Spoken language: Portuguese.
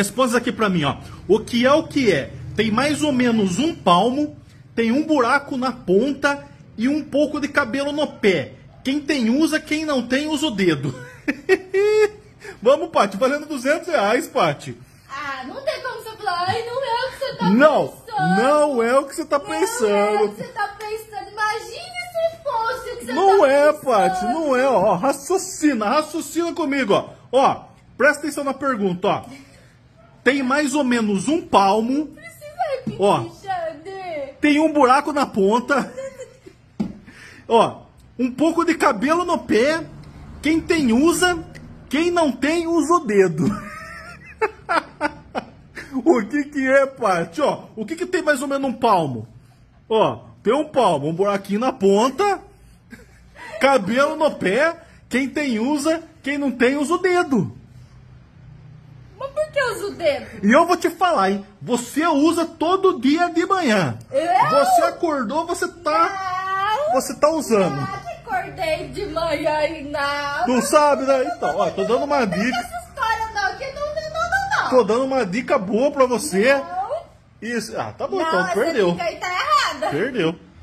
Responde aqui pra mim, ó. O que é? Tem mais ou menos um palmo, tem um buraco na ponta e um pouco de cabelo no pé. Quem tem usa, quem não tem usa o dedo. Vamos, Paty, valendo R$200, Paty. Ah, não tem como você falar, não é o que você tá pensando. Não é o que você tá pensando. Não é o que você tá pensando, imagine se fosse o que você não tá é, pensando. Não é, Paty, não é, ó, raciocina comigo, ó. Ó, presta atenção na pergunta, ó. Tem mais ou menos um palmo. Precisa repetir, ó. Xande. Tem um buraco na ponta. Ó, um pouco de cabelo no pé. Quem tem usa, quem não tem usa o dedo. O que é, Paty? Ó, o que tem mais ou menos um palmo? Ó, tem um palmo, um buraquinho na ponta. Cabelo no pé. Quem tem usa, quem não tem usa o dedo. E eu vou te falar, hein? Você usa todo dia de manhã. Você acordou, você tá usando. Ah, que acordei de manhã e nada. Não sabe, né? Então, ó, tô dando uma dica. Essa história não, que não. Tô dando uma dica boa pra você. Não. Isso. Ah, tá bom, então perdeu. Essa dica aí tá errada. Perdeu.